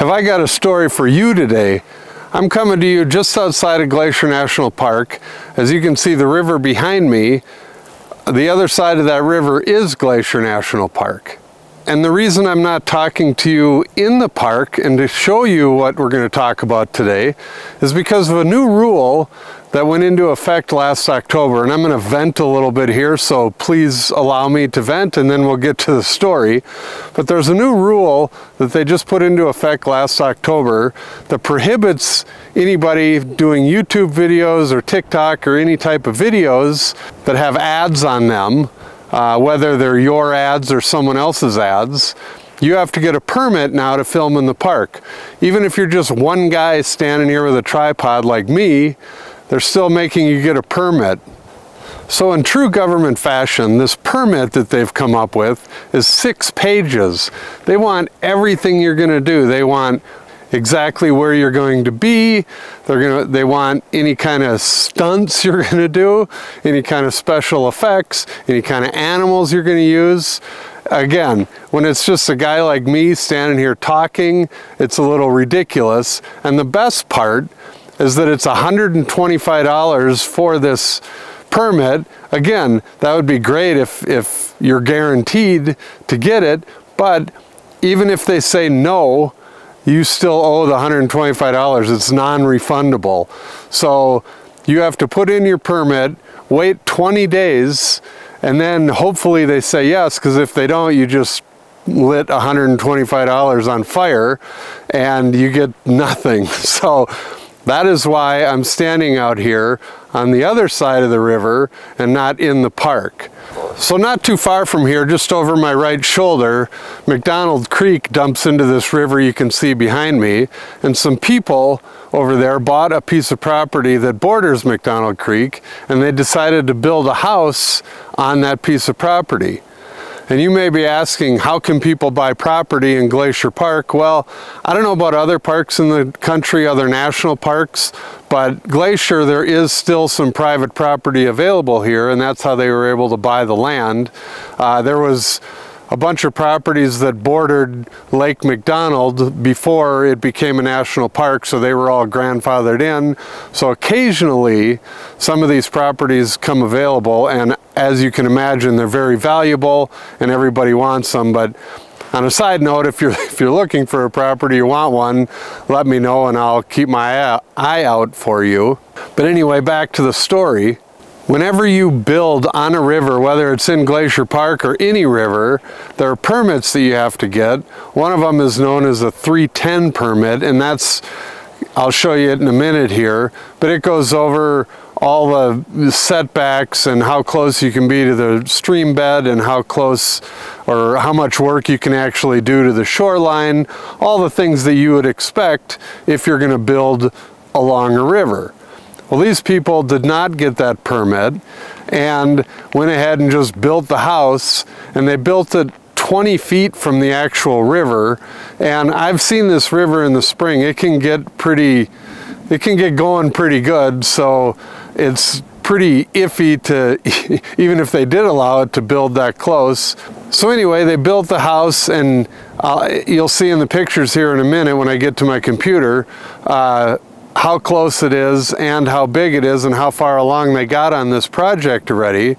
Have I got a story for you today? I'm coming to you just outside of Glacier National Park. As you can see the river behind me, the other side of that river is Glacier National Park. And the reason I'm not talking to you in the park and to show you what we're going to talk about today is because of a new rule that went into effect last October. And I'm going to vent a little bit here, so please allow me to vent and then we'll get to the story. But there's a new rule that they just put into effect last October that prohibits anybody doing YouTube videos or TikTok or any type of videos that have ads on them. Whether they're your ads or someone else's ads, you have to get a permit now to film in the park. Even if you're just one guy standing here with a tripod like me, they're still making you get a permit. So in true government fashion, this permit that they've come up with is 6 pages. They want everything you're going to do. They want exactly where you're going to be. They want any kind of stunts you're going to do, any kind of special effects, any kind of animals you're going to use. Again, when it's just a guy like me standing here talking, it's a little ridiculous. And the best part is that it's $125 for this permit. Again, that would be great if you're guaranteed to get it, but even if they say no, you still owe the $125. It's non-refundable. So you have to put in your permit, wait 20 days, and then hopefully they say yes, because if they don't, you just lit $125 on fire and you get nothing. So that is why I'm standing out here on the other side of the river and not in the park. So not too far from here, just over my right shoulder, McDonald Creek dumps into this river you can see behind me, and some people over there bought a piece of property that borders McDonald Creek, and they decided to build a house on that piece of property. And you may be asking, how can people buy property in Glacier Park? Well, I don't know about other parks in the country, other national parks, but Glacier, there is still some private property available here, and that's how they were able to buy the land. There was a bunch of properties that bordered Lake McDonald before it became a national park, so they were all grandfathered in. So occasionally, some of these properties come available, and as you can imagine, they're very valuable and everybody wants them. But on a side note, if you're looking for a property, you want one, let me know and I'll keep my eye out for you. But anyway, back to the story. Whenever you build on a river, whether it's in Glacier Park or any river, there are permits that you have to get. One of them is known as a 310 permit, and that's, I'll show you it in a minute here, but it goes over all the setbacks and how close you can be to the stream bed and how close or how much work you can actually do to the shoreline, all the things that you would expect if you're going to build along a river. Well, these people did not get that permit and went ahead and just built the house, and they built it 20 feet from the actual river. And I've seen this river in the spring. It can get going pretty good, so it's pretty iffy to, even if they did allow it to build that close. So anyway, they built the house, and you'll see in the pictures here in a minute when I get to my computer how close it is and how big it is and how far along they got on this project already.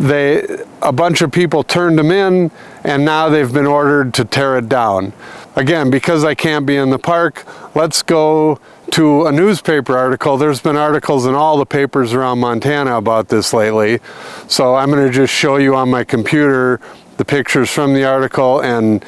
A bunch of people turned them in, and now they've been ordered to tear it down. Again, because I can't be in the park, let's go to a newspaper article. There's been articles in all the papers around Montana about this lately. So I'm going to just show you on my computer the pictures from the article and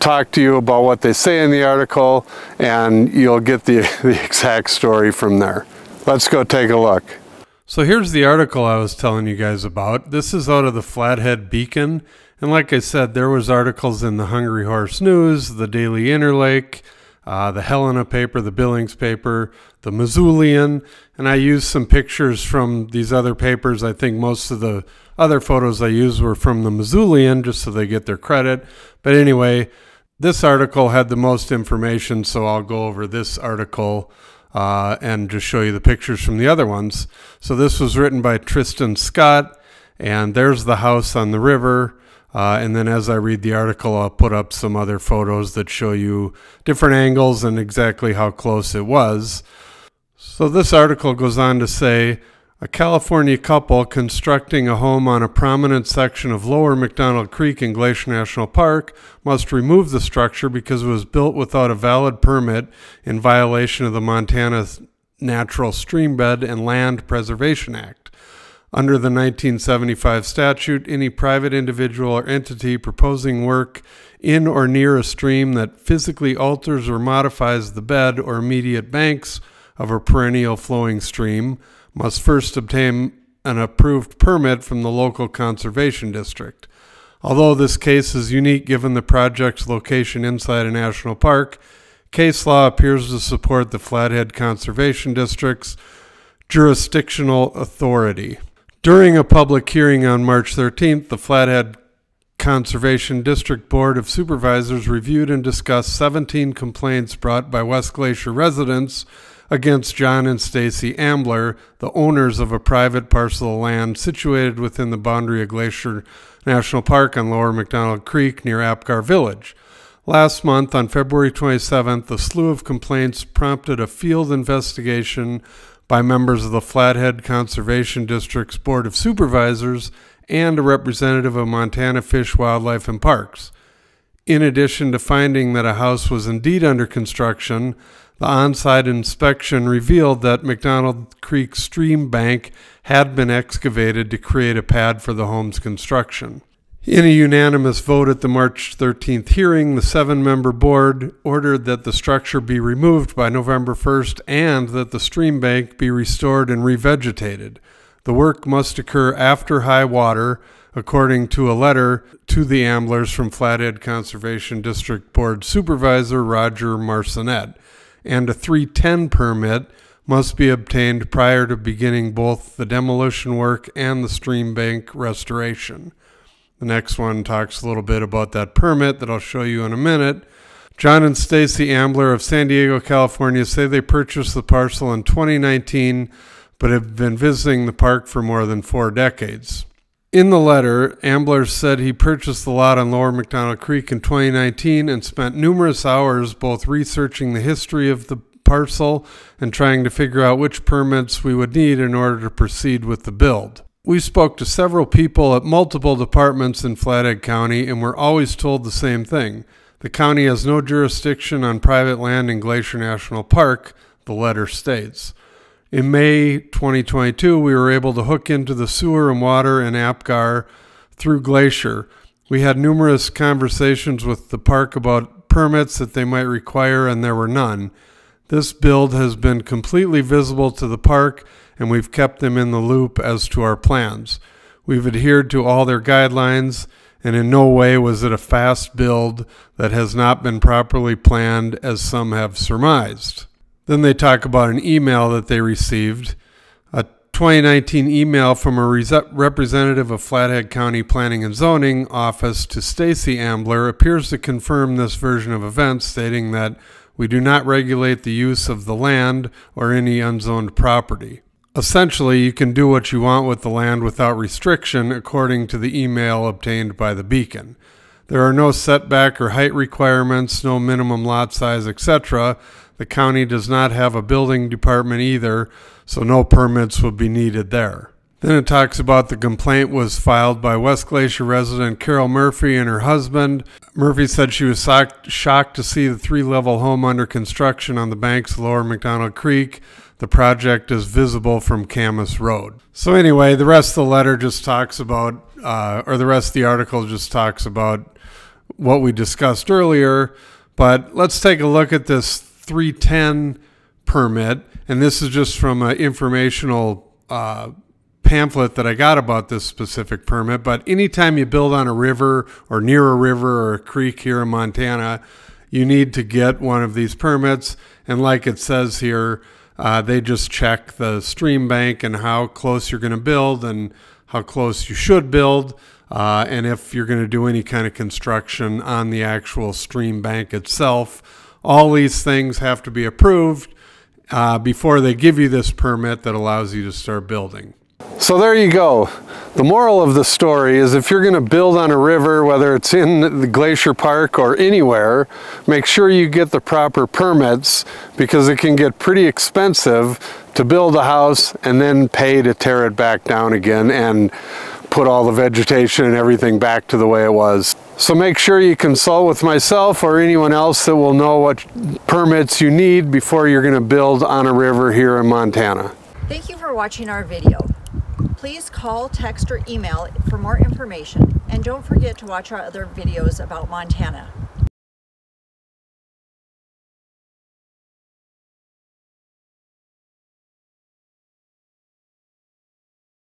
talk to you about what they say in the article, and you'll get the exact story from there. Let's go take a look. So here's the article I was telling you guys about. This is out of the Flathead Beacon. And like I said, there was articles in the Hungry Horse News, the Daily Interlake, the Helena paper, the Billings paper, the Missoulian, and I used some pictures from these other papers. I think most of the other photos I used were from the Missoulian, just so they get their credit. But anyway, this article had the most information, so I'll go over this article and just show you the pictures from the other ones. So this was written by Tristan Scott, and there's the house on the river. And then as I read the article, I'll put up some other photos that show you different angles and exactly how close it was. So this article goes on to say, a California couple constructing a home on a prominent section of Lower McDonald Creek in Glacier National Park must remove the structure because it was built without a valid permit in violation of the Montana Natural Stream Bed and Land Preservation Act. Under the 1975 statute, any private individual or entity proposing work in or near a stream that physically alters or modifies the bed or immediate banks of a perennial flowing stream must first obtain an approved permit from the local conservation district. Although this case is unique given the project's location inside a national park, case law appears to support the Flathead Conservation District's jurisdictional authority. During a public hearing on March 13th, the Flathead Conservation District Board of Supervisors reviewed and discussed 17 complaints brought by West Glacier residents against John and Stacy Ambler, the owners of a private parcel of land situated within the boundary of Glacier National Park on Lower McDonald Creek near Apgar Village. Last month, on February 27th, a slew of complaints prompted a field investigation by members of the Flathead Conservation District's Board of Supervisors and a representative of Montana Fish, Wildlife, and Parks. In addition to finding that a house was indeed under construction, the on-site inspection revealed that McDonald Creek stream bank had been excavated to create a pad for the home's construction. In a unanimous vote at the March 13th hearing, the 7-member board ordered that the structure be removed by November 1st and that the stream bank be restored and revegetated. The work must occur after high water, according to a letter to the Amblers from Flathead Conservation District Board Supervisor Roger Marcinette, and a 310 permit must be obtained prior to beginning both the demolition work and the stream bank restoration. The next one talks a little bit about that permit that I'll show you in a minute. John and Stacy Ambler of San Diego, California say they purchased the parcel in 2019, but have been visiting the park for more than 4 decades. In the letter, Ambler said he purchased the lot on Lower McDonald Creek in 2019 and spent numerous hours both researching the history of the parcel and trying to figure out which permits we would need in order to proceed with the build. We spoke to several people at multiple departments in Flathead County and were always told the same thing. The county has no jurisdiction on private land in Glacier National Park, the letter states. In May 2022, we were able to hook into the sewer and water in Apgar through Glacier. We had numerous conversations with the park about permits that they might require, and there were none. This build has been completely visible to the park, and we've kept them in the loop as to our plans. We've adhered to all their guidelines, and in no way was it a fast build that has not been properly planned, as some have surmised. Then they talk about an email that they received, a 2019 email from a representative of Flathead County Planning and Zoning Office to Stacy Ambler appears to confirm this version of events, stating that we do not regulate the use of the land or any unzoned property. Essentially, you can do what you want with the land without restriction, according to the email obtained by the Beacon. There are no setback or height requirements, no minimum lot size, etc. The county does not have a building department either, so no permits would be needed there. Then it talks about the complaint was filed by West Glacier resident Carol Murphy and her husband. Murphy said she was shocked to see the 3-level home under construction on the banks of Lower McDonald Creek. The project is visible from Camas Road. So anyway, the rest of the letter just talks about, or the rest of the article just talks about what we discussed earlier. But let's take a look at this 310 permit, and this is just from an informational pamphlet that I got about this specific permit. But anytime you build on a river or near a river or a creek here in Montana, you need to get one of these permits. And like it says here, they just check the stream bank and how close you're going to build and how close you should build, and if you're going to do any kind of construction on the actual stream bank itself. All these things have to be approved before they give you this permit that allows you to start building. So there you go. The moral of the story is if you're going to build on a river, whether it's in the Glacier Park or anywhere, make sure you get the proper permits, because it can get pretty expensive to build a house and then pay to tear it back down again and put all the vegetation and everything back to the way it was. So make sure you consult with myself or anyone else that will know what permits you need before you're going to build on a river here in Montana. Thank you for watching our video. Please call, text, or email for more information, and don't forget to watch our other videos about Montana.